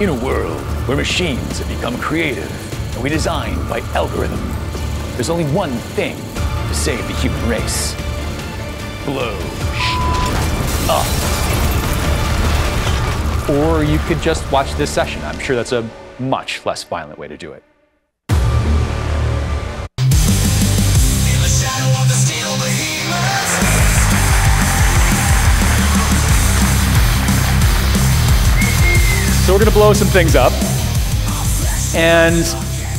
In a world where machines have become creative and we design by algorithm, there's only one thing to save the human race. Blow up. Or you could just watch this session. I'm sure that's a much less violent way to do it. So we're going to blow some things up, and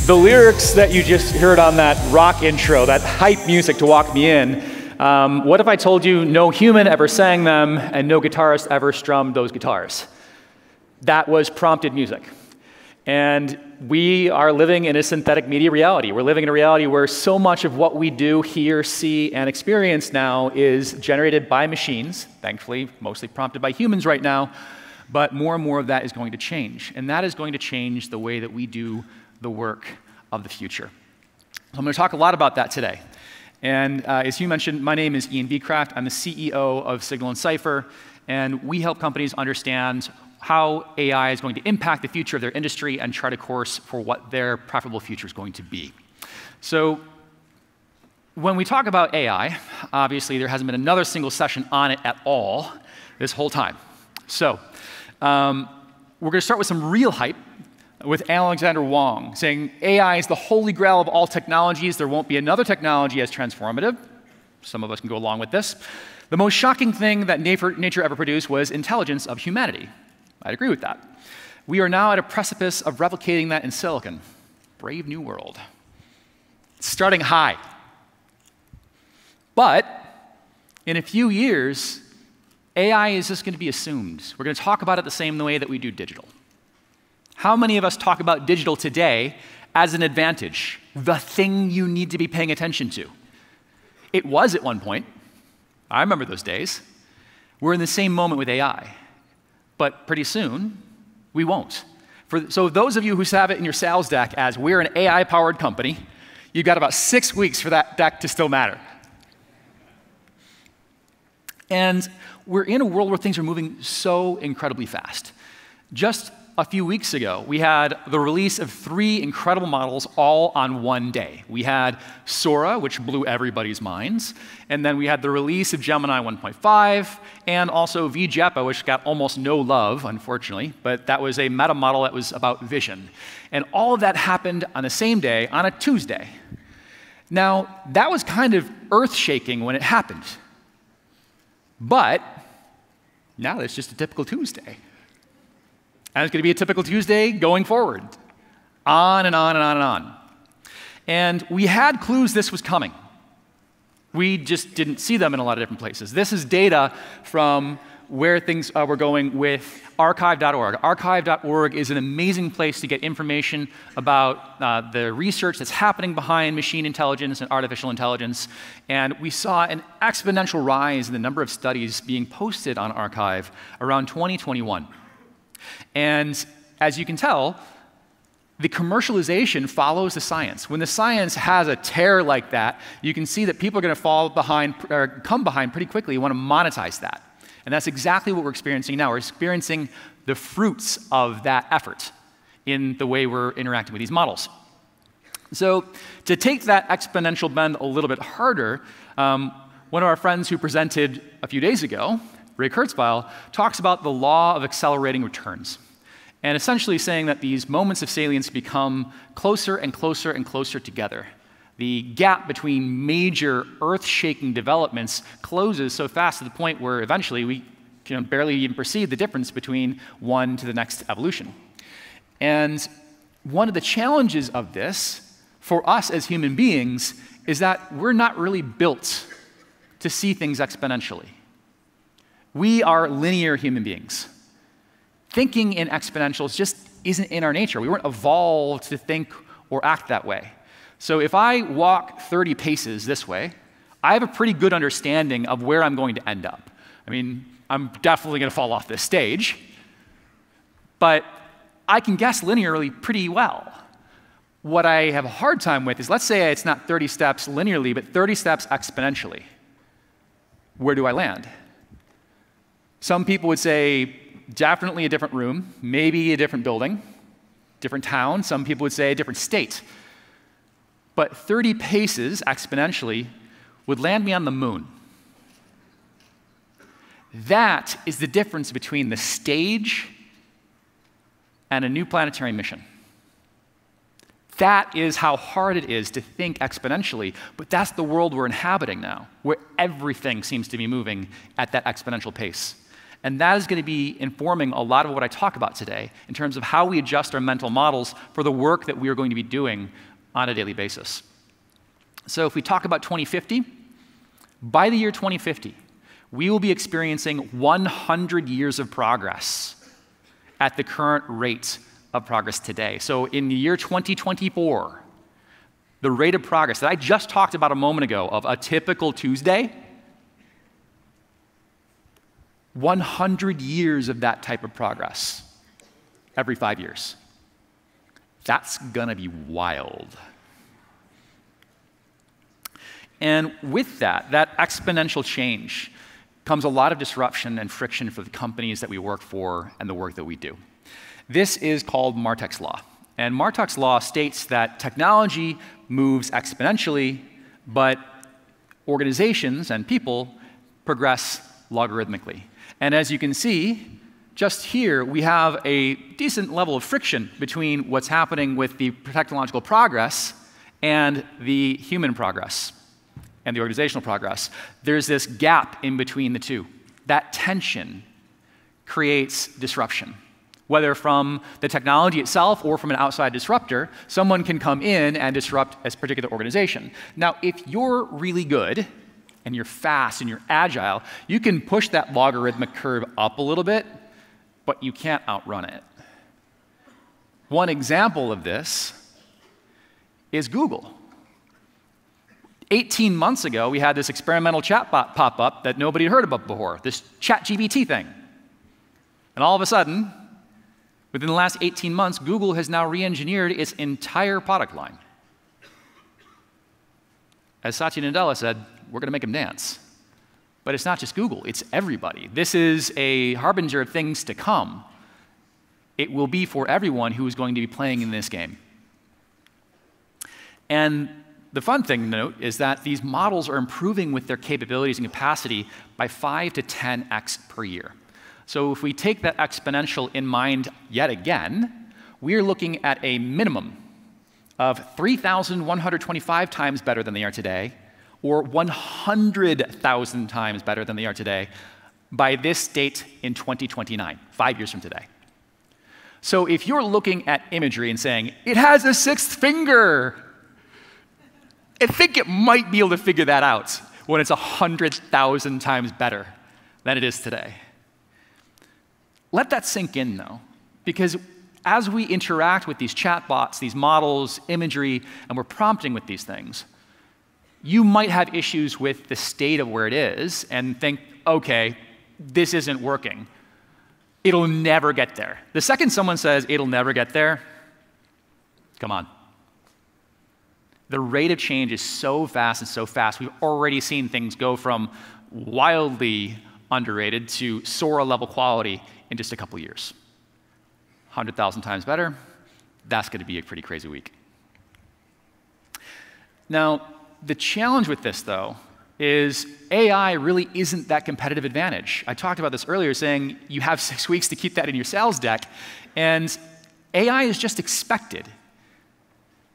the lyrics that you just heard on that rock intro, that hype music to walk me in, what if I told you no human ever sang them and no guitarist ever strummed those guitars? That was prompted music. And we are living in a synthetic media reality. We're living in a reality where so much of what we do, hear, see, and experience now is generated by machines, thankfully mostly prompted by humans right now. But more and more of that is going to change. And that is going to change the way that we do the work of the future. So I'm going to talk a lot about that today. And as you mentioned, my name is Ian Bcraft. I'm the CEO of Signal and Cypher. And we help companies understand how AI is going to impact the future of their industry and chart a course for what their profitable future is going to be. So when we talk about AI, obviously there hasn't been another single session on it at all this whole time. So we're going to start with some real hype with Alexander Wong saying AI is the holy grail of all technologies. There won't be another technology as transformative. Some of us can go along with this. The most shocking thing that nature ever produced was intelligence of humanity. I'd agree with that. We are now at a precipice of replicating that in silicon. Brave new world. It's starting high. But in a few years, AI is just going to be assumed. We're going to talk about it the same way that we do digital. How many of us talk about digital today as an advantage, the thing you need to be paying attention to? It was at one point. I remember those days. We're in the same moment with AI. But pretty soon, we won't. So those of you who have it in your sales deck as we're an AI-powered company, you've got about 6 weeks for that deck to still matter. And we're in a world where things are moving so incredibly fast. Just a few weeks ago, we had the release of 3 incredible models all on one day. We had Sora, which blew everybody's minds, and then we had the release of Gemini 1.5, and also V-Jepa, which got almost no love, unfortunately, but that was a meta model that was about vision. And all of that happened on the same day, on a Tuesday. Now, that was kind of earth-shaking when it happened. But now it's just a typical Tuesday. And it's going to be a typical Tuesday going forward, on and on and on and on. And we had clues this was coming. We just didn't see them in a lot of different places. This is data from where things were going with archive.org. Archive.org is an amazing place to get information about the research that's happening behind machine intelligence and artificial intelligence. And we saw an exponential rise in the number of studies being posted on Archive around 2021. And as you can tell, the commercialization follows the science. When the science has a tear like that, you can see that people are going to fall behind or come behind pretty quickly. You want to monetize that. And that's exactly what we're experiencing now. We're experiencing the fruits of that effort in the way we're interacting with these models. So to take that exponential bend a little bit harder, one of our friends who presented a few days ago, Ray Kurzweil, talks about the law of accelerating returns, and essentially saying that these moments of salience become closer and closer and closer together. The gap between major earth-shaking developments closes so fast to the point where eventually we can barely even perceive the difference between one to the next evolution. And one of the challenges of this for us as human beings is that we're not really built to see things exponentially. We are linear human beings. Thinking in exponentials just isn't in our nature. We weren't evolved to think or act that way. So if I walk 30 paces this way, I have a pretty good understanding of where I'm going to end up. I mean, I'm definitely going to fall off this stage, but I can guess linearly pretty well. What I have a hard time with is, let's say it's not 30 steps linearly, but 30 steps exponentially. Where do I land? Some people would say definitely a different room, maybe a different building, different town, some people would say a different state. But 30 paces exponentially would land me on the moon. That is the difference between the stage and a new planetary mission. That is how hard it is to think exponentially, but that's the world we're inhabiting now, where everything seems to be moving at that exponential pace. And that is going to be informing a lot of what I talk about today in terms of how we adjust our mental models for the work that we are going to be doing on a daily basis. So if we talk about 2050, by the year 2050, we will be experiencing 100 years of progress at the current rate of progress today. So in the year 2024, the rate of progress that I just talked about a moment ago of a typical Tuesday, 100 years of that type of progress every 5 years. That's gonna be wild. And with that exponential change comes a lot of disruption and friction for the companies that we work for and the work that we do. This is called Martec's Law. And Martec's Law states that technology moves exponentially, but organizations and people progress logarithmically. And as you can see, just here, we have a decent level of friction between what's happening with the technological progress and the human progress and the organizational progress. There's this gap in between the two. That tension creates disruption. Whether from the technology itself or from an outside disruptor, someone can come in and disrupt a particular organization. Now, if you're really good, and you're fast, and you're agile, you can push that logarithmic curve up a little bit, but you can't outrun it. One example of this is Google. 18 months ago, we had this experimental chatbot pop up that nobody had heard about before, this ChatGPT thing. And all of a sudden, within the last 18 months, Google has now re-engineered its entire product line. As Satya Nadella said, we're going to make them dance. But it's not just Google, it's everybody. This is a harbinger of things to come. It will be for everyone who is going to be playing in this game. And the fun thing to note is that these models are improving with their capabilities and capacity by 5 to 10x per year. So if we take that exponential in mind yet again, we're looking at a minimum of 3,125 times better than they are today, or 100,000 times better than they are today by this date in 2029, 5 years from today. So if you're looking at imagery and saying, it has a sixth finger, I think it might be able to figure that out when it's 100,000 times better than it is today. Let that sink in, though, because as we interact with these chatbots, these models, imagery, and we're prompting with these things, you might have issues with the state of where it is and think, okay, this isn't working. It'll never get there. The second someone says it'll never get there, come on. The rate of change is so fast and so fast. We've already seen things go from wildly underrated to Sora-level quality in just a couple years. 100,000 times better, that's going to be a pretty crazy week. Now, the challenge with this, though, is AI really isn't that competitive advantage. I talked about this earlier, saying you have 6 weeks to keep that in your sales deck, and AI is just expected.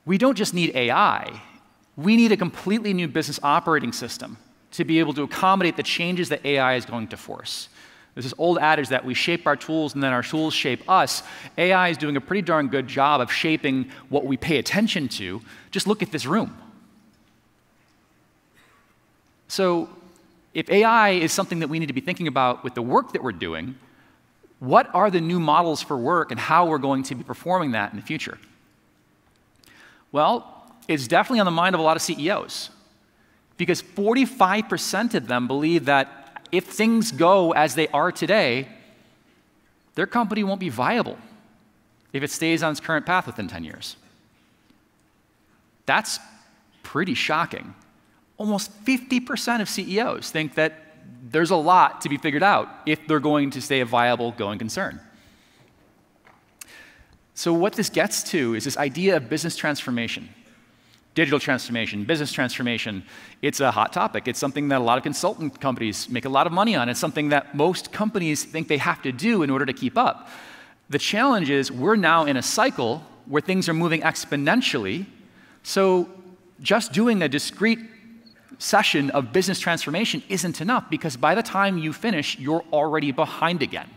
We don't just need AI. We need a completely new business operating system to be able to accommodate the changes that AI is going to force. There's this old adage that we shape our tools and then our tools shape us. AI is doing a pretty darn good job of shaping what we pay attention to. Just look at this room. So if AI is something that we need to be thinking about with the work that we're doing, what are the new models for work and how we're going to be performing that in the future? Well, it's definitely on the mind of a lot of CEOs, because 45% of them believe that if things go as they are today, their company won't be viable if it stays on its current path within 10 years. That's pretty shocking. Almost 50% of CEOs think that there's a lot to be figured out if they're going to stay a viable going concern. So what this gets to is this idea of business transformation, digital transformation, business transformation. It's a hot topic. It's something that a lot of consultant companies make a lot of money on. It's something that most companies think they have to do in order to keep up. The challenge is we're now in a cycle where things are moving exponentially, so just doing a discrete session of business transformation isn't enough, because by the time you finish, you're already behind again.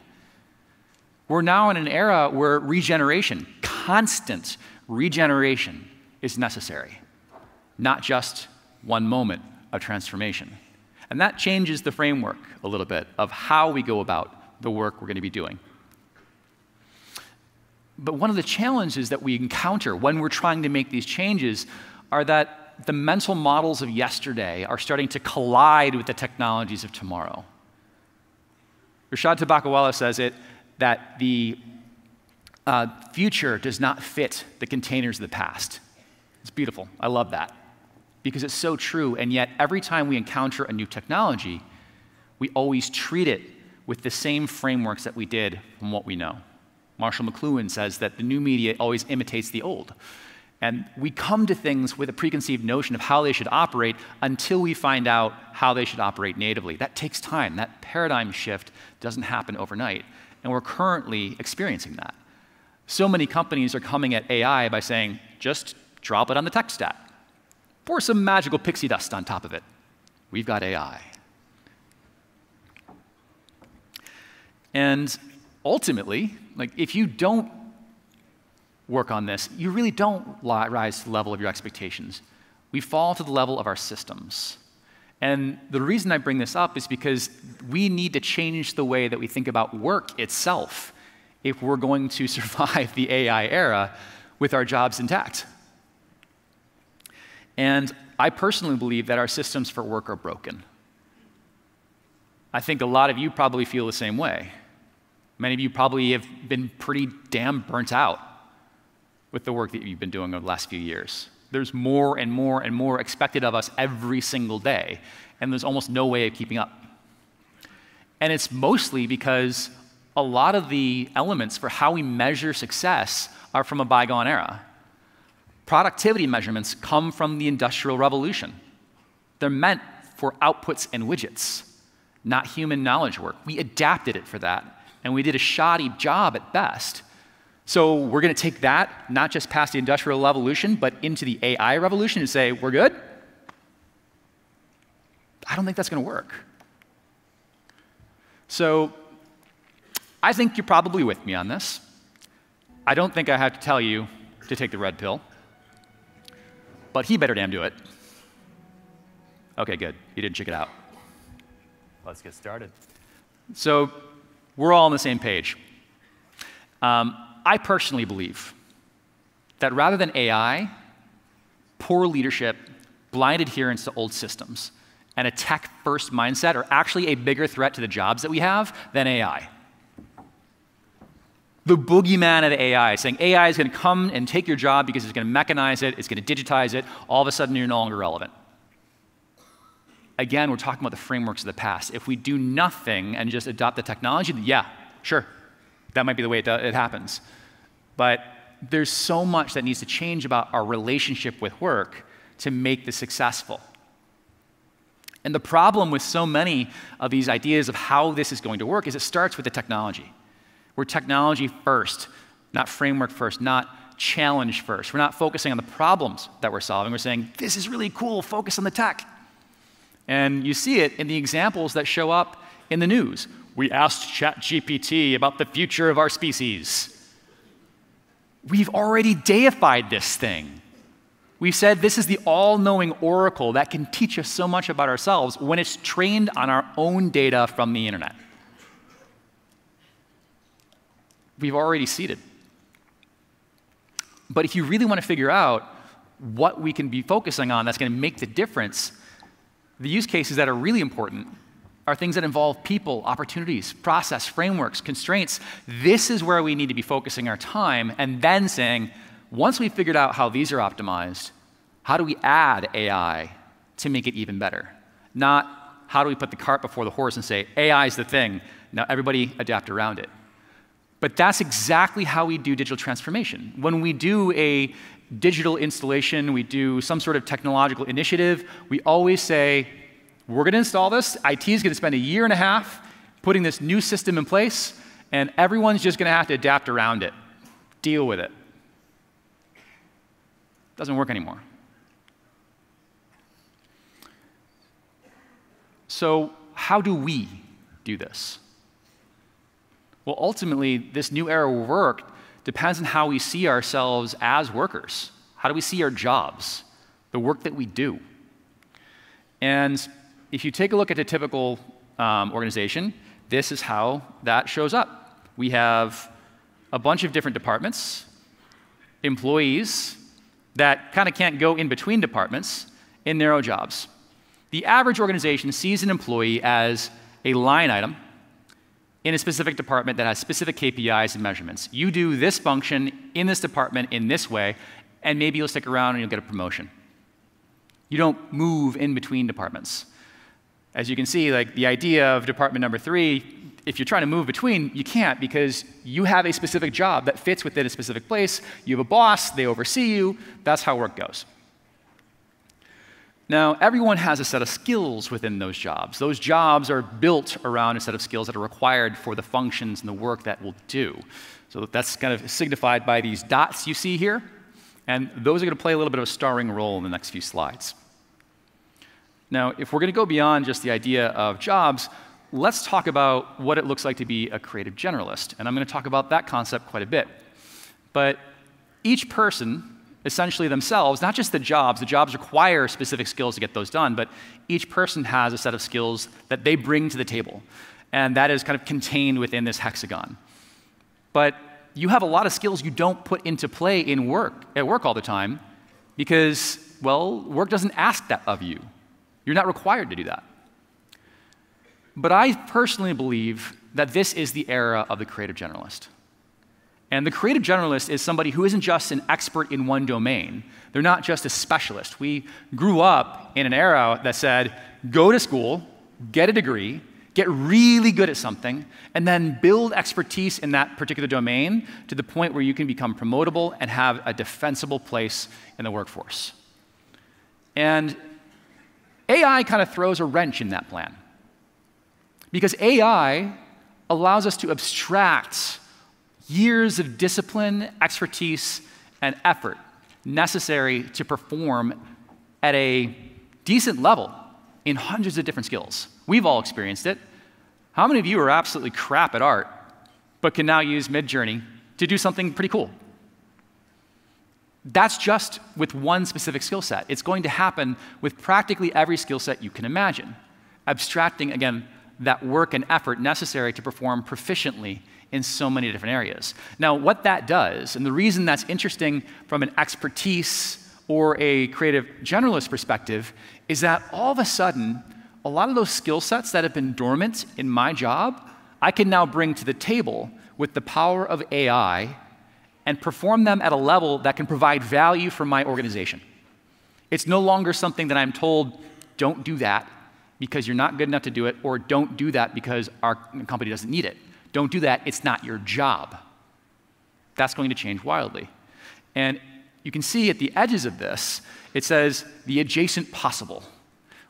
We're now in an era where regeneration, constant regeneration, is necessary, not just one moment of transformation. And that changes the framework a little bit of how we go about the work we're going to be doing. But one of the challenges that we encounter when we're trying to make these changes are that the mental models of yesterday are starting to collide with the technologies of tomorrow. Rashad Tabakawala says it, that the future does not fit the containers of the past. It's beautiful. I love that, because it's so true. And yet every time we encounter a new technology, we always treat it with the same frameworks that we did from what we know. Marshall McLuhan says that the new media always imitates the old. And we come to things with a preconceived notion of how they should operate until we find out how they should operate natively. That takes time. That paradigm shift doesn't happen overnight. And we're currently experiencing that. So many companies are coming at AI by saying, just drop it on the tech stack. Pour some magical pixie dust on top of it. We've got AI. And ultimately, like, if you don't work on this, you really don't rise to the level of your expectations. We fall to the level of our systems. And the reason I bring this up is because we need to change the way that we think about work itself if we're going to survive the AI era with our jobs intact. And I personally believe that our systems for work are broken. I think a lot of you probably feel the same way. Many of you probably have been pretty damn burnt out with the work that you've been doing over the last few years. There's more and more and more expected of us every single day, and there's almost no way of keeping up. And it's mostly because a lot of the elements for how we measure success are from a bygone era. Productivity measurements come from the Industrial Revolution. They're meant for outputs and widgets, not human knowledge work. We adapted it for that. And we did a shoddy job at best. So we're going to take that, not just past the Industrial Revolution, but into the AI revolution and say, we're good? I don't think that's going to work. So I think you're probably with me on this. I don't think I have to tell you to take the red pill. But he better damn do it. OK, good. You didn't check it out. Let's get started. So we're all on the same page. I personally believe that rather than AI, poor leadership, blind adherence to old systems, and a tech-first mindset are actually a bigger threat to the jobs that we have than AI. The boogeyman of the AI, saying AI is going to come and take your job because it's going to mechanize it, it's going to digitize it, all of a sudden you're no longer relevant. Again, we're talking about the frameworks of the past. If we do nothing and just adopt the technology, yeah, sure, that might be the way it happens. But there's so much that needs to change about our relationship with work to make this successful. And the problem with so many of these ideas of how this is going to work is it starts with the technology. We're technology first, not framework first, not challenge first. We're not focusing on the problems that we're solving. We're saying, this is really cool, focus on the tech. And you see it in the examples that show up in the news. We asked ChatGPT about the future of our species. We've already deified this thing. We've said this is the all-knowing oracle that can teach us so much about ourselves when it's trained on our own data from the internet. We've already seeded. But if you really want to figure out what we can be focusing on that's going to make the difference, the use cases that are really important are things that involve people, opportunities, process, frameworks, constraints. This is where we need to be focusing our time and then saying, once we've figured out how these are optimized, how do we add AI to make it even better? Not how do we put the cart before the horse and say, AI is the thing, now everybody adapt around it. But that's exactly how we do digital transformation. When we do a digital installation, we do some sort of technological initiative, we always say, we're going to install this, IT is going to spend a year and a half putting this new system in place, and everyone's just going to have to adapt around it, deal with it. Doesn't work anymore. So how do we do this? Well, ultimately, this new era of work depends on how we see ourselves as workers. How do we see our jobs, the work that we do? And if you take a look at a typical organization, this is how that shows up. We have a bunch of different departments, employees that kind of can't go in between departments in their own jobs. The average organization sees an employee as a line item in a specific department that has specific KPIs and measurements. You do this function in this department in this way, and maybe you'll stick around and you'll get a promotion. You don't move in between departments. As you can see, like the idea of department number 3, if you're trying to move between, you can't, because you have a specific job that fits within a specific place. You have a boss, they oversee you. That's how work goes. Now, everyone has a set of skills within those jobs. Those jobs are built around a set of skills that are required for the functions and the work that we'll do. So that's kind of signified by these dots you see here. And those are going to play a little bit of a starring role in the next few slides. Now, if we're going to go beyond just the idea of jobs, let's talk about what it looks like to be a creative generalist. And I'm going to talk about that concept quite a bit. But each person, essentially themselves, not just the jobs require specific skills to get those done, but each person has a set of skills that they bring to the table. And that is kind of contained within this hexagon. But you have a lot of skills you don't put into play in work, at work all the time, because, well, work doesn't ask that of you. You're not required to do that. But I personally believe that this is the era of the creative generalist. And the creative generalist is somebody who isn't just an expert in one domain. They're not just a specialist. We grew up in an era that said, go to school, get a degree, get really good at something, and then build expertise in that particular domain to the point where you can become promotable and have a defensible place in the workforce. And AI kind of throws a wrench in that plan. Because AI allows us to abstract years of discipline, expertise, and effort necessary to perform at a decent level in hundreds of different skills. We've all experienced it. How many of you are absolutely crap at art, but can now use Midjourney to do something pretty cool? That's just with one specific skill set. It's going to happen with practically every skill set you can imagine, abstracting, again, that work and effort necessary to perform proficiently in so many different areas. Now, what that does, and the reason that's interesting from an expertise or a creative generalist perspective, is that all of a sudden, a lot of those skill sets that have been dormant in my job, I can now bring to the table with the power of AI and perform them at a level that can provide value for my organization. It's no longer something that I'm told, don't do that because you're not good enough to do it, or don't do that because our company doesn't need it. Don't do that, it's not your job. That's going to change wildly. And you can see at the edges of this, it says the adjacent possible.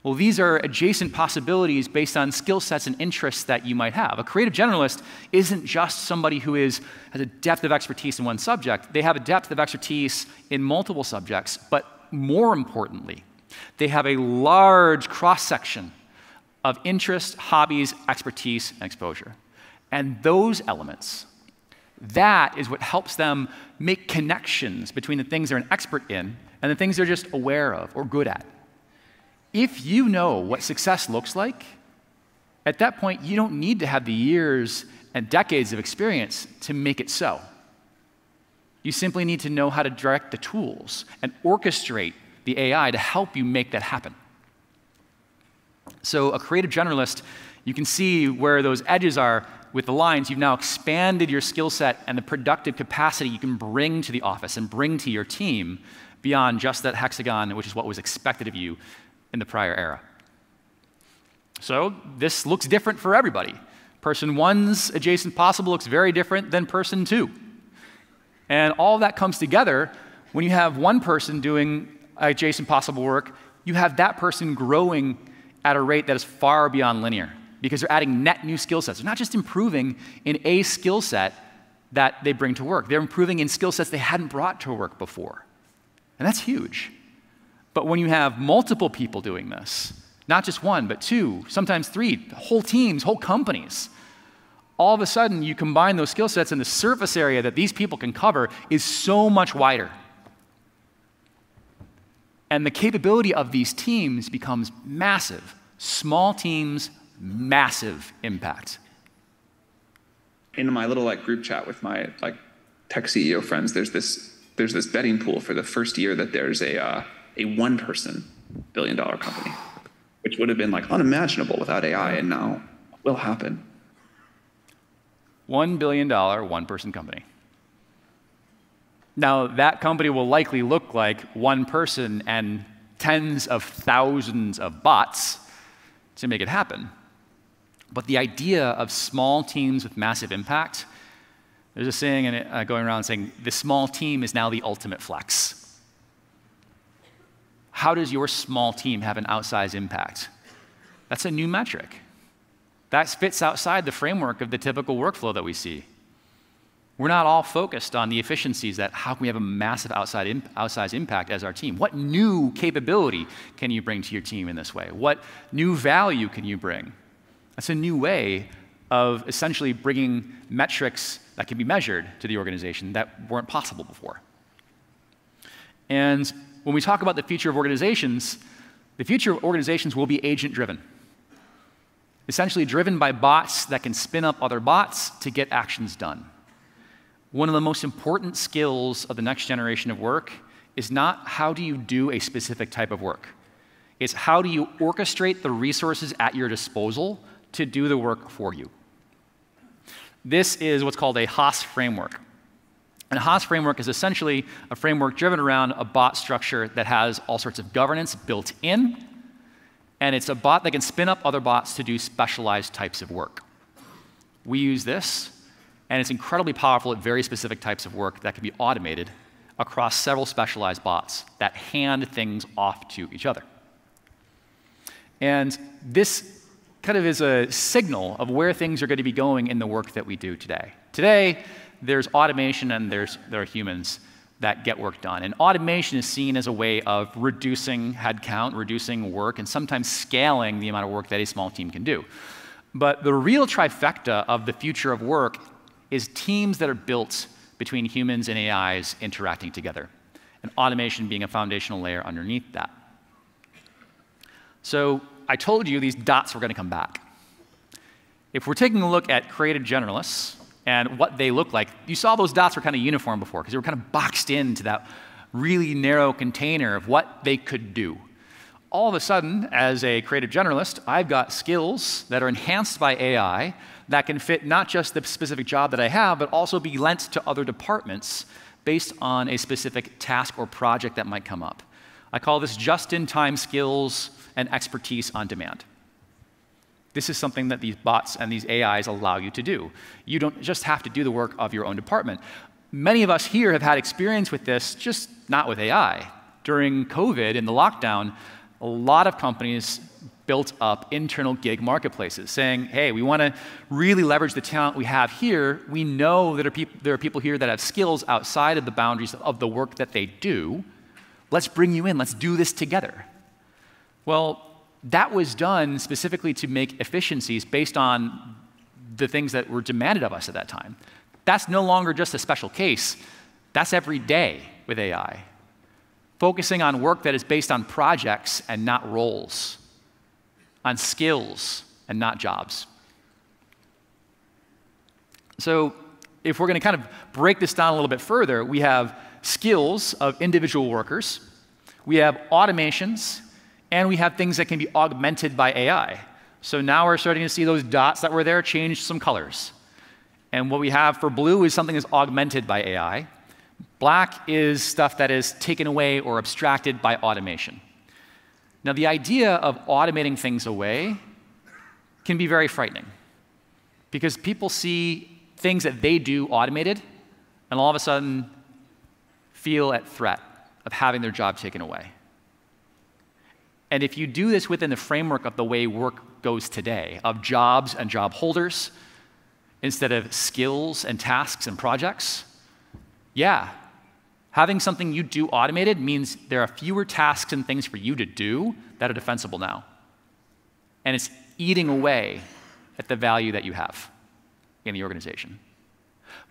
Well, these are adjacent possibilities based on skill sets and interests that you might have. A creative generalist isn't just somebody who has a depth of expertise in one subject. They have a depth of expertise in multiple subjects, but more importantly, they have a large cross-section of interest, hobbies, expertise, and exposure. And those elements, that is what helps them make connections between the things they're an expert in and the things they're just aware of or good at. If you know what success looks like, at that point, you don't need to have the years and decades of experience to make it so. You simply need to know how to direct the tools and orchestrate the AI to help you make that happen. So a creative generalist, you can see where those edges are with the lines. You've now expanded your skill set and the productive capacity you can bring to the office and bring to your team beyond just that hexagon, which is what was expected of you in the prior era. So this looks different for everybody. Person 1's adjacent possible looks very different than person 2. And all that comes together when you have one person doing adjacent possible work, you have that person growing at a rate that is far beyond linear because they're adding net new skill sets. They're not just improving in a skill set that they bring to work. They're improving in skill sets they hadn't brought to work before. And that's huge. But when you have multiple people doing this, not just one, but two, sometimes three, whole teams, whole companies, all of a sudden you combine those skill sets and the surface area that these people can cover is so much wider. And the capability of these teams becomes massive. Small teams, massive impact. In my little group chat with my tech CEO friends, there's this betting pool for the first year that there's a one-person billion-dollar company, which would have been unimaginable without AI, and now will happen. $1 billion, one-person company. Now, that company will likely look like one person and tens of thousands of bots to make it happen. But the idea of small teams with massive impact, there's a saying going around saying, the small team is now the ultimate flex. How does your small team have an outsized impact? That's a new metric. That fits outside the framework of the typical workflow that we see. We're not all focused on the efficiencies that how can we have a massive outsized impact as our team. What new capability can you bring to your team in this way? What new value can you bring? That's a new way of essentially bringing metrics that can be measured to the organization that weren't possible before. And when we talk about the future of organizations will be agent-driven. Essentially driven by bots that can spin up other bots to get actions done. One of the most important skills of the next generation of work is not how do you do a specific type of work. It's how do you orchestrate the resources at your disposal to do the work for you. This is what's called a HAS framework. And a HAS framework is essentially a framework driven around a bot structure that has all sorts of governance built in, and it's a bot that can spin up other bots to do specialized types of work. We use this. And it's incredibly powerful at very specific types of work that can be automated across several specialized bots that hand things off to each other. And this kind of is a signal of where things are going to be going in the work that we do today. Today, there's automation and there are humans that get work done. And automation is seen as a way of reducing headcount, reducing work, and sometimes scaling the amount of work that a small team can do. But the real trifecta of the future of work is teams that are built between humans and AIs interacting together, and automation being a foundational layer underneath that. So I told you these dots were going to come back. If we're taking a look at created generalists and what they look like, you saw those dots were kind of uniform before because they were kind of boxed into that really narrow container of what they could do. All of a sudden, as a creative generalist, I've got skills that are enhanced by AI that can fit not just the specific job that I have, but also be lent to other departments based on a specific task or project that might come up. I call this just-in-time skills and expertise on demand. This is something that these bots and these AIs allow you to do. You don't just have to do the work of your own department. Many of us here have had experience with this, just not with AI. During COVID and the lockdown, a lot of companies built up internal gig marketplaces saying, hey, we want to really leverage the talent we have here. We know that there are people here that have skills outside of the boundaries of the work that they do. Let's bring you in. Let's do this together. Well, that was done specifically to make efficiencies based on the things that were demanded of us at that time. That's no longer just a special case. That's every day with AI. Focusing on work that is based on projects and not roles, on skills and not jobs. So if we're going to kind of break this down a little bit further, we have skills of individual workers, we have automations, and we have things that can be augmented by AI. So now we're starting to see those dots that were there change some colors. And what we have for blue is something that's augmented by AI. Black is stuff that is taken away or abstracted by automation. Now, the idea of automating things away can be very frightening, because people see things that they do automated and all of a sudden feel at threat of having their job taken away. And if you do this within the framework of the way work goes today, of jobs and job holders, instead of skills and tasks and projects, yeah, having something you do automated means there are fewer tasks and things for you to do that are defensible now. And it's eating away at the value that you have in the organization.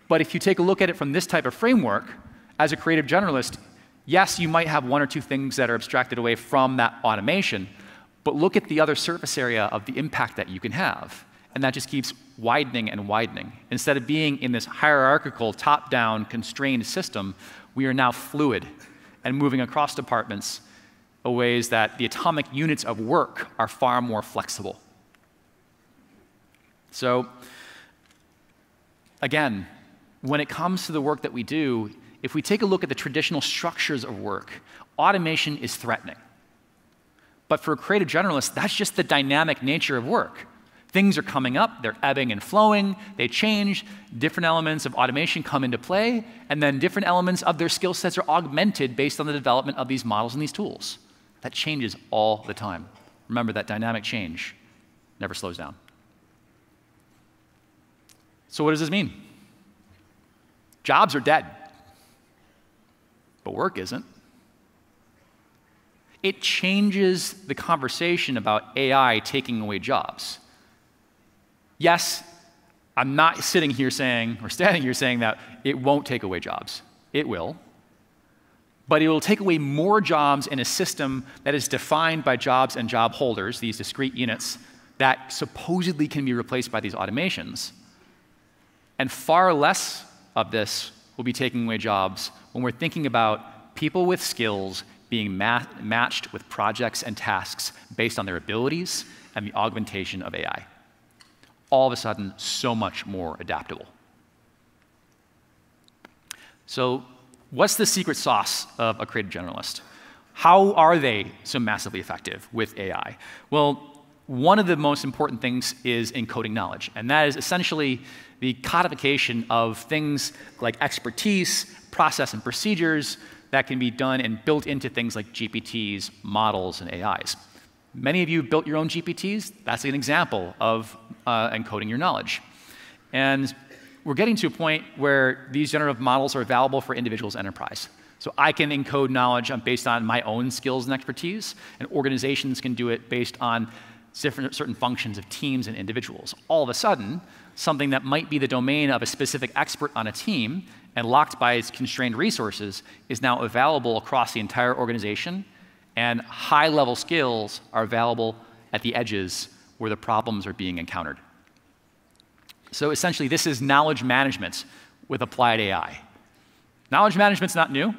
But if you take a look at it from this type of framework, as a creative generalist, yes, you might have one or two things that are abstracted away from that automation, but look at the other surface area of the impact that you can have. And that just keeps widening and widening. Instead of being in this hierarchical, top-down, constrained system, we are now fluid and moving across departments in ways that the atomic units of work are far more flexible. So, again, when it comes to the work that we do, if we take a look at the traditional structures of work, automation is threatening. But for a creative generalist, that's just the dynamic nature of work. Things are coming up, they're ebbing and flowing, they change, different elements of automation come into play, and then different elements of their skill sets are augmented based on the development of these models and these tools. That changes all the time. Remember, that dynamic change never slows down. So what does this mean? Jobs are dead, but work isn't. It changes the conversation about AI taking away jobs. Yes, I'm not sitting here saying, or standing here saying that it won't take away jobs. It will. But it will take away more jobs in a system that is defined by jobs and job holders, these discrete units, that supposedly can be replaced by these automations. And far less of this will be taking away jobs when we're thinking about people with skills being matched with projects and tasks based on their abilities and the augmentation of AI. All of a sudden, so much more adaptable. So what's the secret sauce of a creative generalist? How are they so massively effective with AI? Well, one of the most important things is encoding knowledge, and that is essentially the codification of things like expertise, process, and procedures that can be done and built into things like GPTs, models, and AIs. Many of you built your own GPTs. That's an example of encoding your knowledge. And we're getting to a point where these generative models are available for individuals' enterprise. So I can encode knowledge based on my own skills and expertise, and organizations can do it based on certain functions of teams and individuals. All of a sudden, something that might be the domain of a specific expert on a team and locked by its constrained resources is now available across the entire organization, and high-level skills are available at the edges where the problems are being encountered. So essentially, this is knowledge management with applied AI. Knowledge management's not new,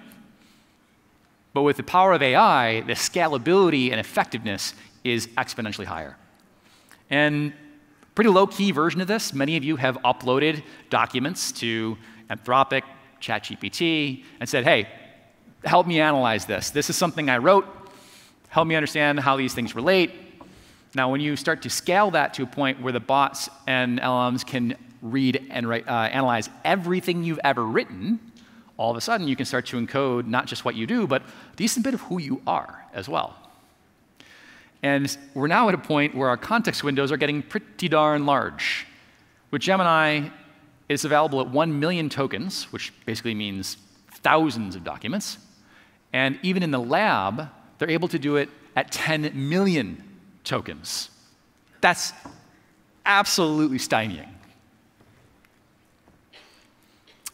but with the power of AI, the scalability and effectiveness is exponentially higher. And pretty low-key version of this, many of you have uploaded documents to Anthropic, ChatGPT, and said, hey, help me analyze this. This is something I wrote. Help me understand how these things relate. Now, when you start to scale that to a point where the bots and LLMs can read and write, analyze everything you've ever written, all of a sudden you can start to encode not just what you do, but a decent bit of who you are as well. And we're now at a point where our context windows are getting pretty darn large. With Gemini, it's available at 1 million tokens, which basically means thousands of documents. And even in the lab, they're able to do it at 10 million tokens. That's absolutely stymieing.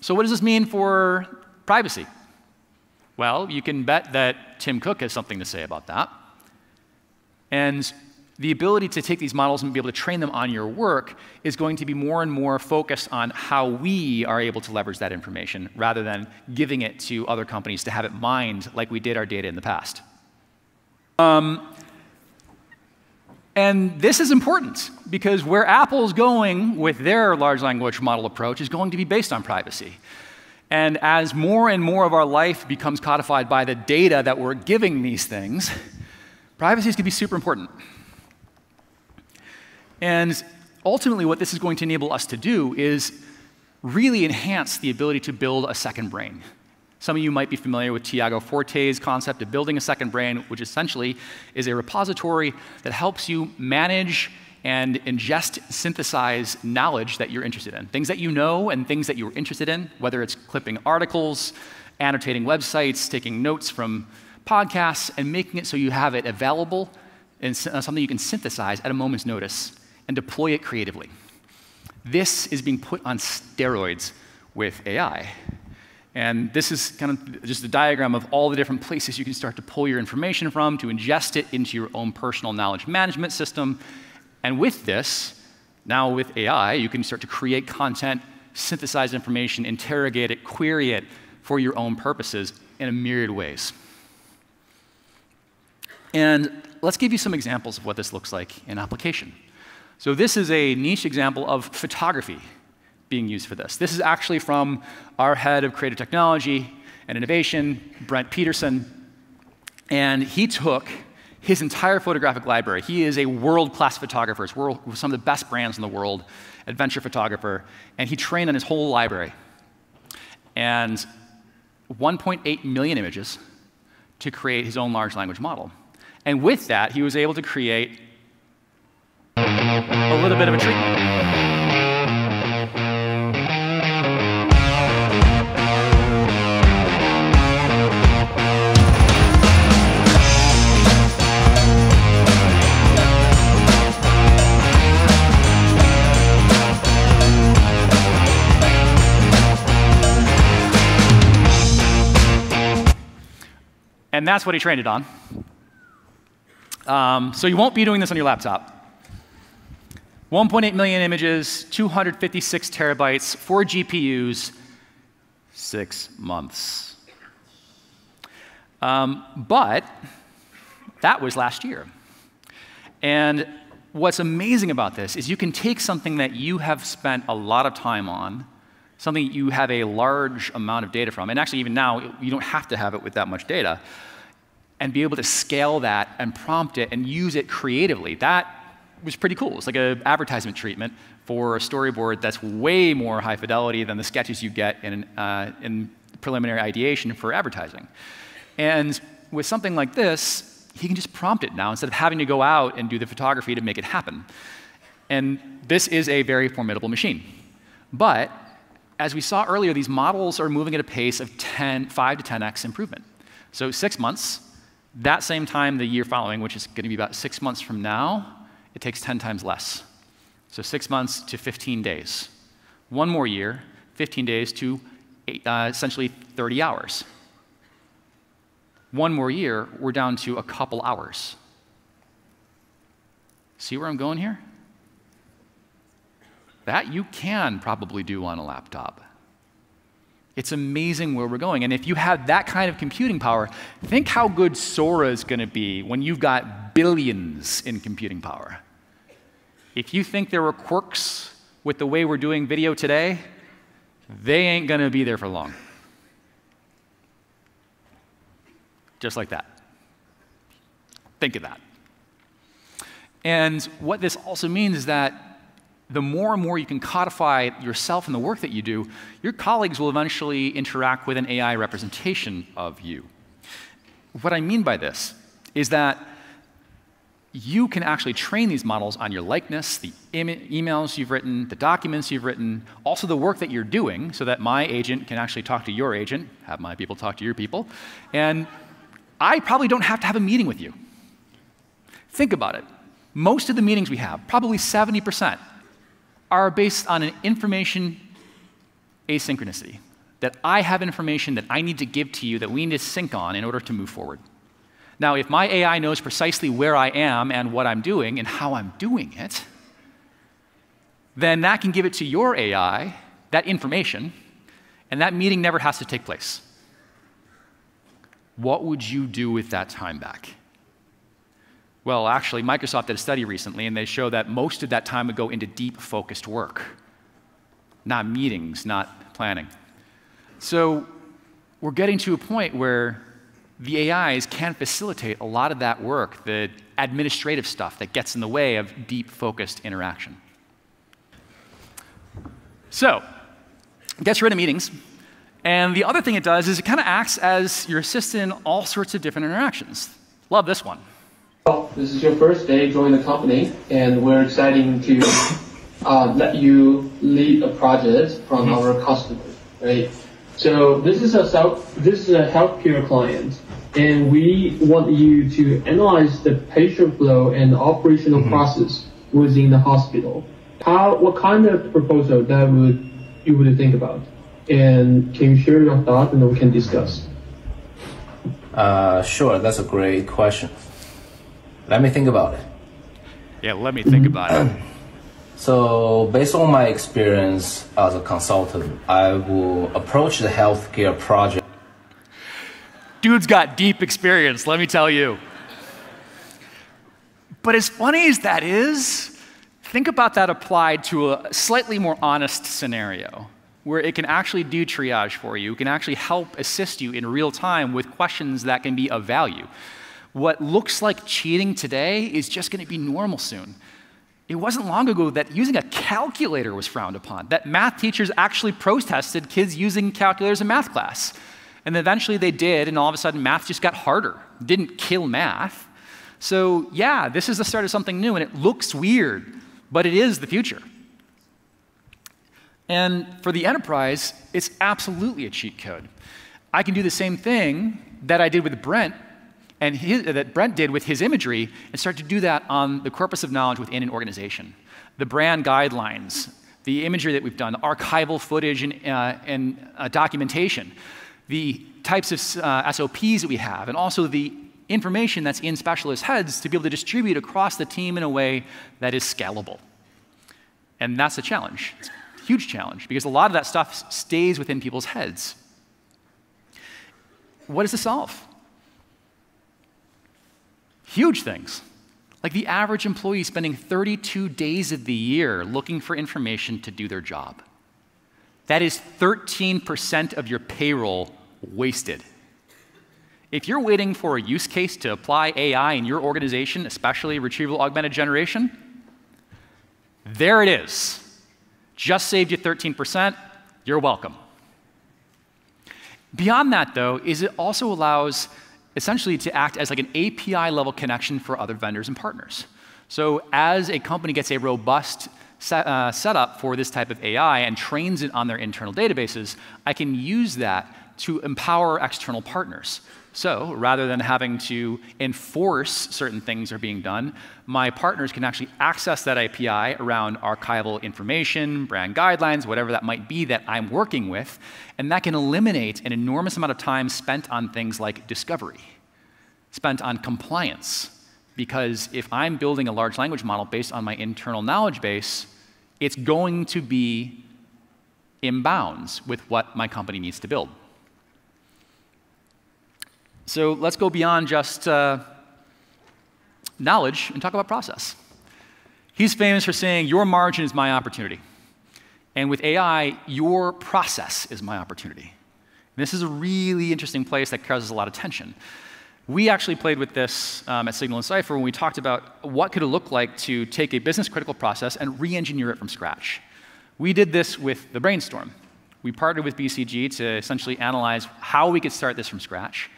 So what does this mean for privacy? Well, you can bet that Tim Cook has something to say about that. And the ability to take these models and be able to train them on your work is going to be more and more focused on how we are able to leverage that information rather than giving it to other companies to have it mined like we did our data in the past. And this is important because where Apple's going with their large language model approach is going to be based on privacy. And as more and more of our life becomes codified by the data that we're giving these things, privacy is going to be super important. And ultimately, what this is going to enable us to do is really enhance the ability to build a second brain. Some of you might be familiar with Tiago Forte's concept of building a second brain, which essentially is a repository that helps you manage and ingest, synthesize knowledge that you're interested in, things that you know and things that you're interested in, whether it's clipping articles, annotating websites, taking notes from podcasts, and making it so you have it available and something you can synthesize at a moment's notice and deploy it creatively. This is being put on steroids with AI. And this is kind of just a diagram of all the different places you can start to pull your information from to ingest it into your own personal knowledge management system. And with this, now with AI, you can start to create content, synthesize information, interrogate it, query it for your own purposes in a myriad ways. And let's give you some examples of what this looks like in application. So this is a niche example of photography being used for this. This is actually from our head of creative technology and innovation, Brent Peterson. And he took his entire photographic library. He is a world-class photographer. He's some of the best brands in the world, adventure photographer. And he trained on his whole library. And 1.8 million images to create his own large language model. And with that, he was able to create a little bit of a treat. And that's what he trained it on. So you won't be doing this on your laptop. 1.8 million images, 256 terabytes, 4 GPUs, 6 months. But that was last year. And what's amazing about this is you can take something that you have spent a lot of time on, something you have a large amount of data from, and actually even now, you don't have to have it with that much data, and be able to scale that and prompt it and use it creatively. That was pretty cool. It's like an advertisement treatment for a storyboard that's way more high fidelity than the sketches you get in preliminary ideation for advertising. And with something like this, he can just prompt it now instead of having to go out and do the photography to make it happen. And this is a very formidable machine. But as we saw earlier, these models are moving at a pace of 5 to 10x improvement. So 6 months, that same time the year following, which is going to be about 6 months from now, it takes 10 times less. So 6 months to 15 days. One more year, 15 days to essentially 30 hours. One more year, we're down to a couple hours. See where I'm going here? That you can probably do on a laptop. It's amazing where we're going. And if you have that kind of computing power, think how good Sora is going to be when you've got billions in computing power. If you think there were quirks with the way we're doing video today, they ain't going to be there for long. Just like that. Think of that. And what this also means is that the more and more you can codify yourself in the work that you do, your colleagues will eventually interact with an AI representation of you. What I mean by this is that you can actually train these models on your likeness, the emails you've written, the documents you've written, also the work that you're doing, so that my agent can actually talk to your agent, have my people talk to your people, and I probably don't have to have a meeting with you. Think about it. Most of the meetings we have, probably 70%, are based on an information asynchronicity, that I have information that I need to give to you that we need to sync on in order to move forward. Now, if my AI knows precisely where I am and what I'm doing and how I'm doing it, then that can give it to your AI, that information, and that meeting never has to take place. What would you do with that time back? Well, actually, Microsoft did a study recently, and they show that most of that time would go into deep, focused work, not meetings, not planning. So we're getting to a point where the AIs can facilitate a lot of that work, the administrative stuff that gets in the way of deep, focused interaction. So it gets rid of meetings. And the other thing it does is it kind of acts as your assistant in all sorts of different interactions. Love this one. Well, this is your first day joining the company, and we're excited to let you lead a project from our customer, right? So this is a healthcare client, and we want you to analyze the patient flow and the operational process within the hospital. What kind of proposal that you would think about? And can you share your thoughts, and then we can discuss? Sure, that's a great question. Let me think about it. Yeah, let me think about it. So based on my experience as a consultant, I will approach the healthcare project. Dude's got deep experience, let me tell you. But as funny as that is, think about that applied to a slightly more honest scenario, where it can actually do triage for you. It can actually help assist you in real time with questions that can be of value. What looks like cheating today is just going to be normal soon. It wasn't long ago that using a calculator was frowned upon, that math teachers actually protested kids using calculators in math class. And eventually they did, and all of a sudden math just got harder. It didn't kill math. So yeah, this is the start of something new, and it looks weird, but it is the future. And for the enterprise, it's absolutely a cheat code. I can do the same thing that I did with Brent, and that Brent did with his imagery, and start to do that on the corpus of knowledge within an organization. The brand guidelines, the imagery that we've done, the archival footage and documentation, the types of SOPs that we have, and also the information that's in specialist heads to be able to distribute across the team in a way that is scalable. And that's a challenge. It's a huge challenge, because a lot of that stuff stays within people's heads. What does this solve? Huge things, like the average employee spending 32 days of the year looking for information to do their job. That is 13% of your payroll wasted. If you're waiting for a use case to apply AI in your organization, especially retrieval augmented generation, there it is. Just saved you 13%. You're welcome. Beyond that, though, is it also allows essentially to act as like an API-level connection for other vendors and partners. So as a company gets a robust setup for this type of AI and trains it on their internal databases, I can use that to empower external partners. So rather than having to enforce certain things are being done, my partners can actually access that API around archival information, brand guidelines, whatever that might be that I'm working with, and that can eliminate an enormous amount of time spent on things like discovery, spent on compliance, because if I'm building a large language model based on my internal knowledge base, it's going to be in bounds with what my company needs to build. So let's go beyond just knowledge and talk about process. He's famous for saying, your margin is my opportunity. And with AI, your process is my opportunity. And this is a really interesting place that causes a lot of tension. We actually played with this at Signal and Cypher when we talked about what could it look like to take a business critical process and re-engineer it from scratch. We did this with the brainstorm. We partnered with BCG to essentially analyze how we could start this from scratch.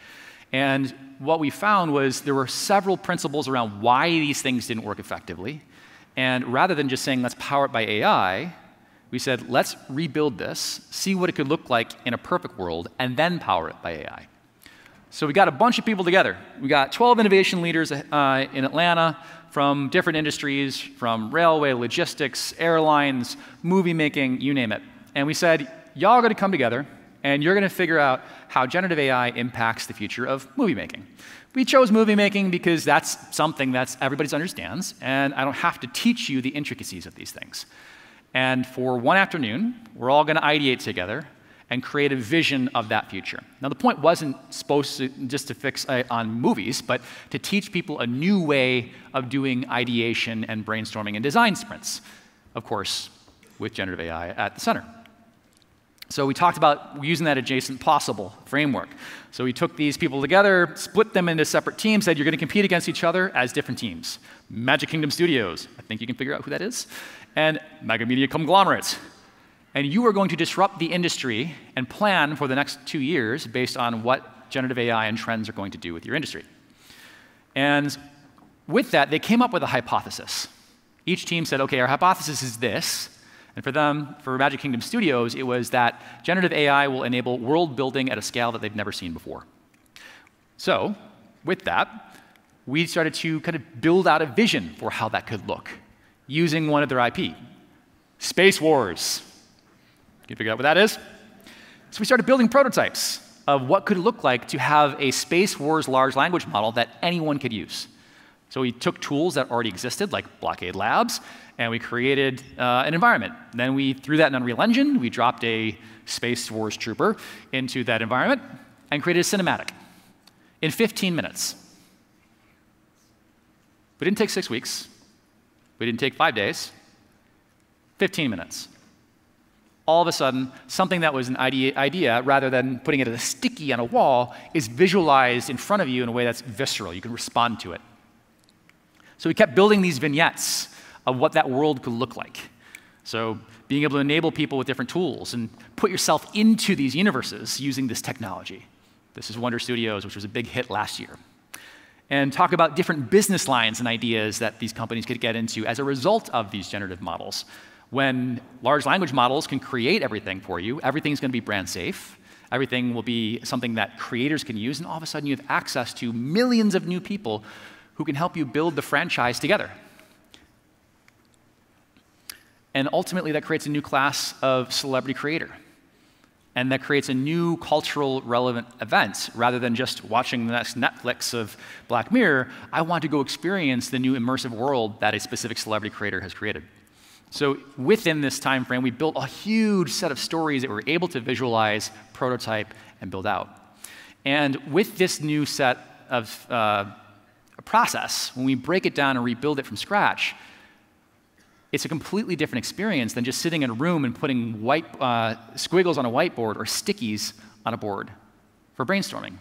And what we found was there were several principles around why these things didn't work effectively. And rather than just saying, let's power it by AI, we said, let's rebuild this, see what it could look like in a perfect world, and then power it by AI. So we got a bunch of people together. We got 12 innovation leaders in Atlanta from different industries, from railway, logistics, airlines, movie making, you name it. And we said, y'all are going to come together, and you're going to figure out how generative AI impacts the future of movie making. We chose movie making because that's something that everybody understands, and I don't have to teach you the intricacies of these things. And for one afternoon, we're all going to ideate together and create a vision of that future. Now, the point wasn't supposed to just to fix on movies, but to teach people a new way of doing ideation and brainstorming and design sprints, of course, with generative AI at the center. So we talked about using that adjacent possible framework. So we took these people together, split them into separate teams, said you're going to compete against each other as different teams. Magic Kingdom Studios, I think you can figure out who that is, and Mega Media Conglomerates. And you are going to disrupt the industry and plan for the next 2 years based on what generative AI and trends are going to do with your industry. And with that, they came up with a hypothesis. Each team said, okay, our hypothesis is this. And for them, for Magic Kingdom Studios, it was that generative AI will enable world building at a scale that they've never seen before. So with that, we started to kind of build out a vision for how that could look using one of their IP, Space Wars. Can you figure out what that is? So we started building prototypes of what could it look like to have a Space Wars large language model that anyone could use. So we took tools that already existed, like Blockade Labs, and we created an environment. Then we threw that in Unreal Engine. We dropped a Space Wars trooper into that environment and created a cinematic in 15 minutes. We didn't take 6 weeks. We didn't take 5 days. 15 minutes. All of a sudden, something that was an idea, rather than putting it as a sticky on a wall, is visualized in front of you in a way that's visceral. You can respond to it. So we kept building these vignettes of what that world could look like. So being able to enable people with different tools and put yourself into these universes using this technology. This is Wonder Studios, which was a big hit last year. And talk about different business lines and ideas that these companies could get into as a result of these generative models. When large language models can create everything for you, everything's going to be brand safe. Everything will be something that creators can use, and all of a sudden you have access to millions of new people who can help you build the franchise together. And ultimately, that creates a new class of celebrity creator. And that creates a new cultural relevant event. Rather than just watching the next Netflix of Black Mirror, I want to go experience the new immersive world that a specific celebrity creator has created. So within this time frame, we built a huge set of stories that we were able to visualize, prototype, and build out. And with this new set of process, when we break it down and rebuild it from scratch, it's a completely different experience than just sitting in a room and putting squiggles on a whiteboard or stickies on a board for brainstorming.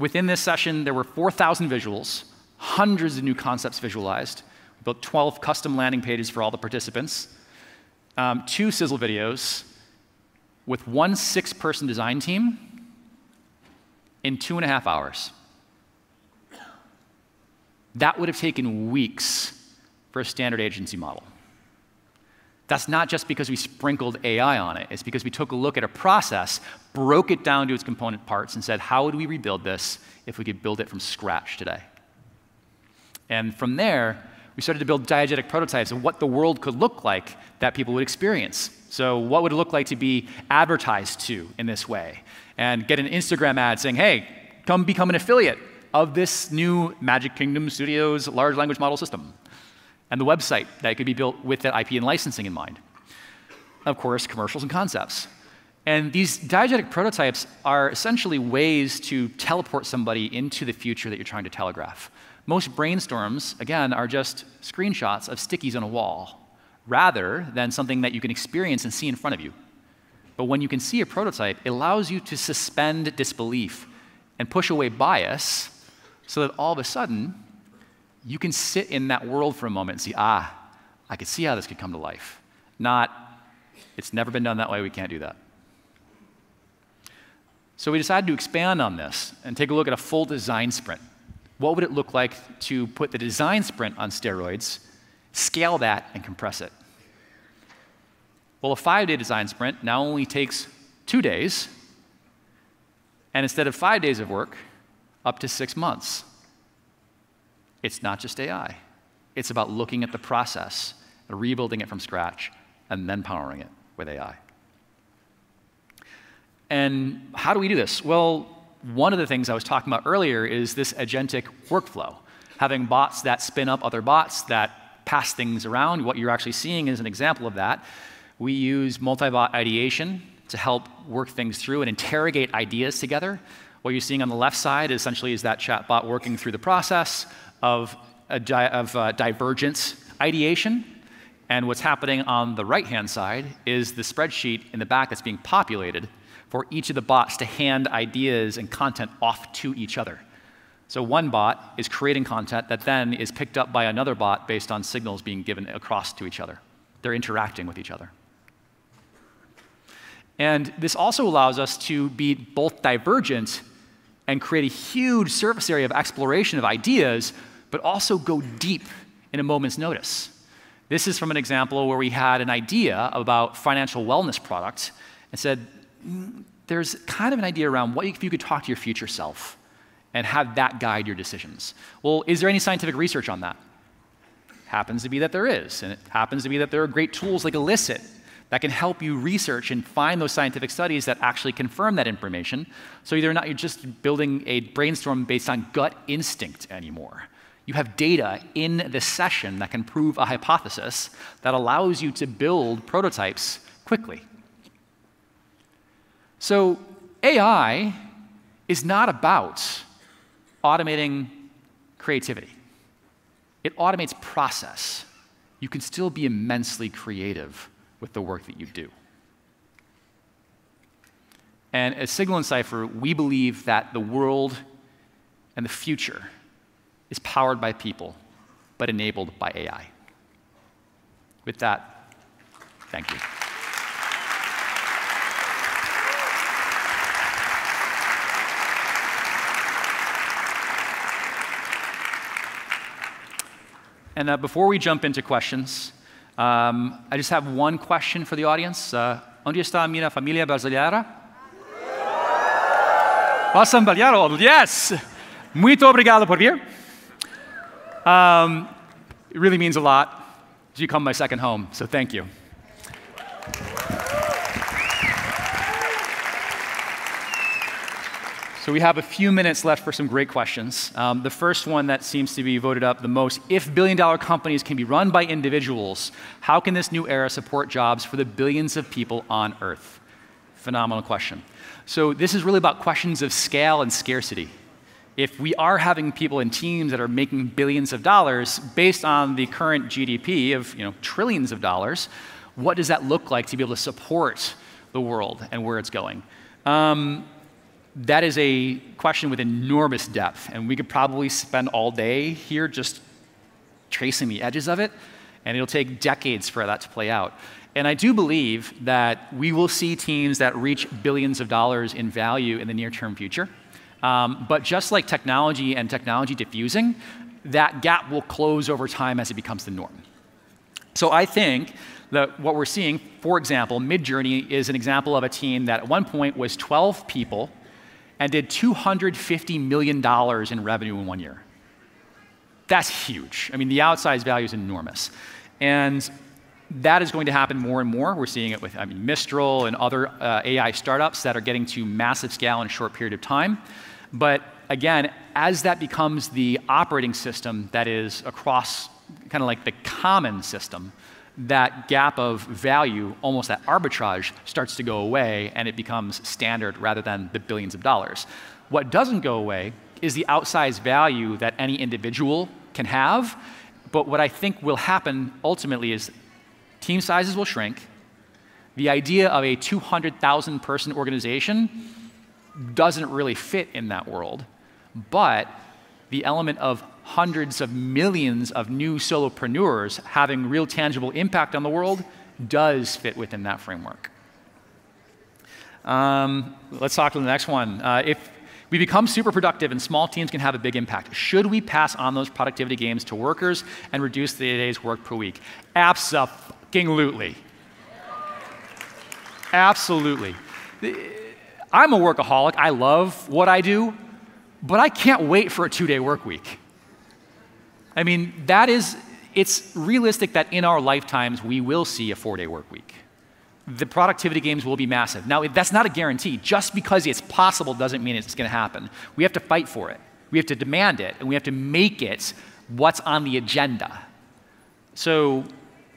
Within this session, there were 4,000 visuals, hundreds of new concepts visualized. We built 12 custom landing pages for all the participants, 2 sizzle videos with 1 six-person design team in 2.5 hours. That would have taken weeks for a standard agency model. That's not just because we sprinkled AI on it. It's because we took a look at a process, broke it down to its component parts, and said, how would we rebuild this if we could build it from scratch today? And from there, we started to build diegetic prototypes of what the world could look like that people would experience. So what would it look like to be advertised to in this way? And get an Instagram ad saying, hey, come become an affiliate of this new Magic Kingdom Studios large language model system, and the website that could be built with that IP and licensing in mind. Of course, commercials and concepts. And these diegetic prototypes are essentially ways to teleport somebody into the future that you're trying to telegraph. Most brainstorms, again, are just screenshots of stickies on a wall, rather than something that you can experience and see in front of you. But when you can see a prototype, it allows you to suspend disbelief and push away bias, so that all of a sudden, you can sit in that world for a moment and see, ah, I could see how this could come to life. Not, it's never been done that way, we can't do that. So we decided to expand on this and take a look at a full design sprint. What would it look like to put the design sprint on steroids, scale that, and compress it? Well, a 5-day design sprint now only takes 2 days, and instead of 5 days of work, up to 6 months. It's not just AI. It's about looking at the process, and rebuilding it from scratch, and then powering it with AI. And how do we do this? Well, one of the things I was talking about earlier is this agentic workflow, having bots that spin up other bots that pass things around. What you're actually seeing is an example of that. We use multi-bot ideation to help work things through and interrogate ideas together. What you're seeing on the left side essentially is that chatbot working through the process of divergent ideation, And what's happening on the right-hand side is the spreadsheet in the back that's being populated for each of the bots to hand ideas and content off to each other. So one bot is creating content that then is picked up by another bot based on signals being given across to each other. They're interacting with each other. And this also allows us to be both divergent and create a huge surface area of exploration of ideas, but also go deep in a moment's notice. This is from an example where we had an idea about financial wellness products and said, there's kind of an idea around what if you could talk to your future self and have that guide your decisions. Well, is there any scientific research on that? Happens to be that there is, and it happens to be that there are great tools like Elicit that can help you research and find those scientific studies that actually confirm that information, so either or not you're just building a brainstorm based on gut instinct anymore. You have data in the session that can prove a hypothesis that allows you to build prototypes quickly. So AI is not about automating creativity. It automates process. You can still be immensely creative with the work that you do. And at Signal and Cypher, we believe that the world and the future is powered by people, but enabled by AI. With that, thank you. And before we jump into questions, I just have one question for the audience. ¿Dónde está mi familia brasileira? Passam Balharo, yes! Muito obrigado por vir. It really means a lot. You become my second home, so thank you. So we have a few minutes left for some great questions. The first one that seems to be voted up the most, if billion-dollar companies can be run by individuals, how can this new era support jobs for the billions of people on Earth? Phenomenal question. So this is really about questions of scale and scarcity. If we are having people in teams that are making billions of dollars based on the current GDP of trillions of dollars, what does that look like to be able to support the world and where it's going? That is a question with enormous depth, and we could probably spend all day here just tracing the edges of it, and it'll take decades for that to play out. And I do believe that we will see teams that reach billions of dollars in value in the near-term future. But just like technology and technology diffusing, that gap will close over time as it becomes the norm. So I think that what we're seeing, for example, Midjourney is an example of a team that at one point was 12 people and did $250 million in revenue in 1 year. That's huge. I mean, the outsized value is enormous. And that is going to happen more and more. We're seeing it with Mistral and other AI startups that are getting to massive scale in a short period of time. But again, as that becomes the operating system that is across kind of like the common system, that gap of value, almost that arbitrage, starts to go away and it becomes standard rather than the billions of dollars. What doesn't go away is the outsized value that any individual can have. But what I think will happen ultimately is team sizes will shrink. The idea of a 200,000 person organization doesn't really fit in that world, but the element of hundreds of millions of new solopreneurs having real tangible impact on the world does fit within that framework. Let's talk to the next one. If we become super productive and small teams can have a big impact, should we pass on those productivity gains to workers and reduce the day's work per week? Abso-fucking-lutely. Absolutely. I'm a workaholic. I love what I do, but I can't wait for a two-day work week. I mean, it's realistic that in our lifetimes we will see a four-day work week. The productivity gains will be massive. Now, that's not a guarantee. Just because it's possible doesn't mean it's going to happen. We have to fight for it. We have to demand it, and we have to make it what's on the agenda. So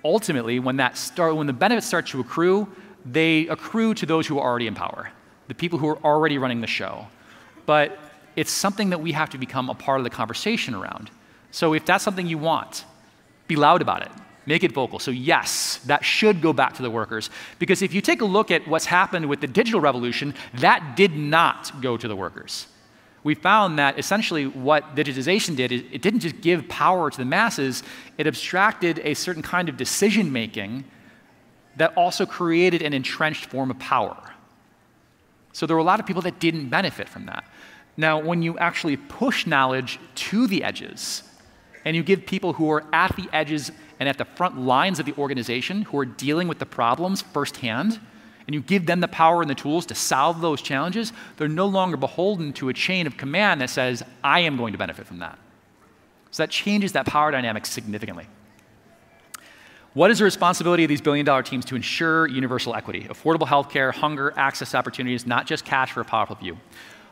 ultimately, when the benefits start to accrue, they accrue to those who are already in power, the people who are already running the show. But it's something that we have to become a part of the conversation around. So if that's something you want, be loud about it. Make it vocal. So yes, that should go back to the workers. Because if you take a look at what's happened with the digital revolution, that did not go to the workers. We found that essentially what digitization did, it didn't just give power to the masses, it abstracted a certain kind of decision-making that also created an entrenched form of power. So there were a lot of people that didn't benefit from that. Now, when you actually push knowledge to the edges, and you give people who are at the edges and at the front lines of the organization, who are dealing with the problems firsthand, and you give them the power and the tools to solve those challenges, they're no longer beholden to a chain of command that says, I am going to benefit from that. So that changes that power dynamic significantly. What is the responsibility of these billion-dollar teams to ensure universal equity? Affordable healthcare, hunger, access to opportunities, not just cash for a powerful few.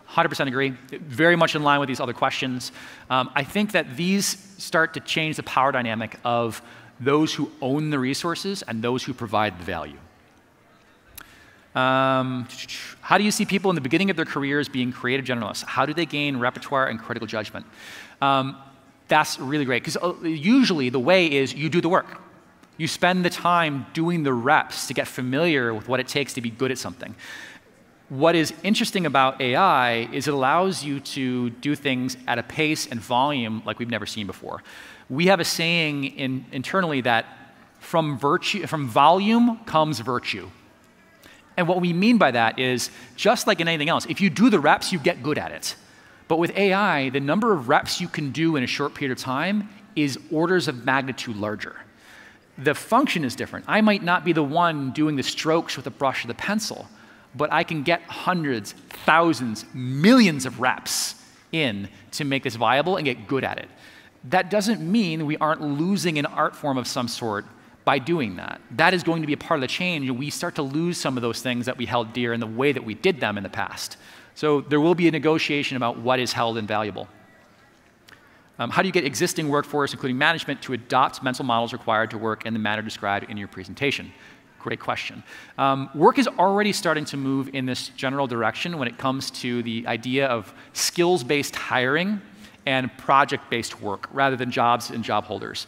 100% agree, very much in line with these other questions. I think that these start to change the power dynamic of those who own the resources and those who provide the value. How do you see people in the beginning of their careers being creative generalists? How do they gain repertoire and critical judgment? That's really great, because usually the way is you do the work. You spend the time doing the reps to get familiar with what it takes to be good at something. What is interesting about AI is it allows you to do things at a pace and volume like we've never seen before. We have a saying internally that from volume comes virtue. And what we mean by that is, just like in anything else, if you do the reps, you get good at it. But with AI, the number of reps you can do in a short period of time is orders of magnitude larger. The function is different. I might not be the one doing the strokes with a brush or the pencil, but I can get hundreds, thousands, millions of reps in to make this viable and get good at it. That doesn't mean we aren't losing an art form of some sort by doing that. That is going to be a part of the change. We start to lose some of those things that we held dear in the way that we did them in the past. So there will be a negotiation about what is held invaluable. How do you get existing workforce, including management, to adopt mental models required to work in the manner described in your presentation? Great question. Work is already starting to move in this general direction when it comes to the idea of skills-based hiring and project-based work rather than jobs and job holders.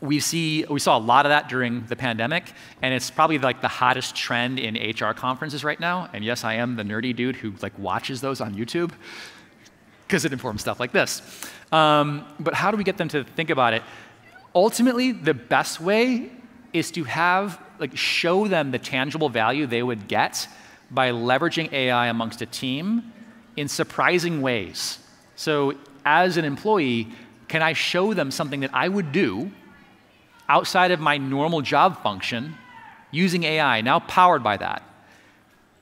We saw a lot of that during the pandemic, and it's probably like the hottest trend in HR conferences right now. And yes, I am the nerdy dude who like watches those on YouTube because it informs stuff like this. But how do we get them to think about it? Ultimately, the best way is to show them the tangible value they would get by leveraging AI amongst a team in surprising ways. So as an employee, can I show them something that I would do outside of my normal job function using AI, now powered by that?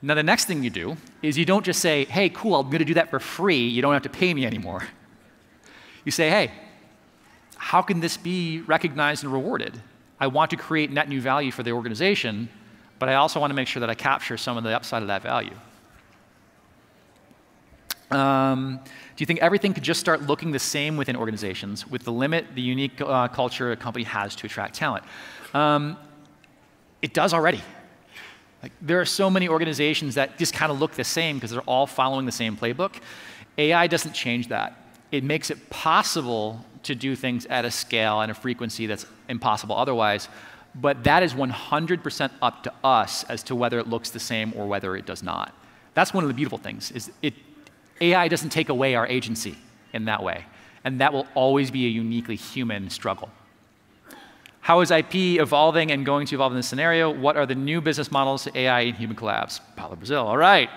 Now the next thing you do is you don't just say, hey, cool, I'm gonna do that for free, you don't have to pay me anymore. You say, hey, how can this be recognized and rewarded? I want to create net new value for the organization, but I also want to make sure that I capture some of the upside of that value. Do you think everything could just start looking the same within organizations with the unique culture a company has to attract talent? It does already. Like, there are so many organizations that just kind of look the same because they're all following the same playbook. AI doesn't change that. It makes it possible to do things at a scale and a frequency that's impossible otherwise, but that is 100% up to us as to whether it looks the same or whether it does not. That's one of the beautiful things, is AI doesn't take away our agency in that way, and that will always be a uniquely human struggle. How is IP evolving and going to evolve in this scenario? What are the new business models to AI and human collabs? Paulo Brazil, all right.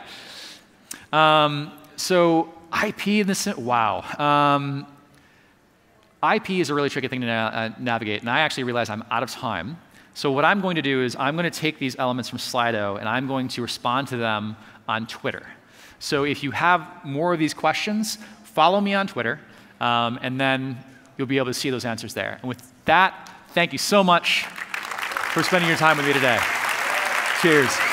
So IP in this, wow. IP is a really tricky thing to navigate, and I actually realize I'm out of time. So what I'm going to do is I'm going to take these elements from Slido, and I'm going to respond to them on Twitter. So if you have more of these questions, follow me on Twitter, and then you'll be able to see those answers there. And with that, thank you so much for spending your time with me today. Cheers.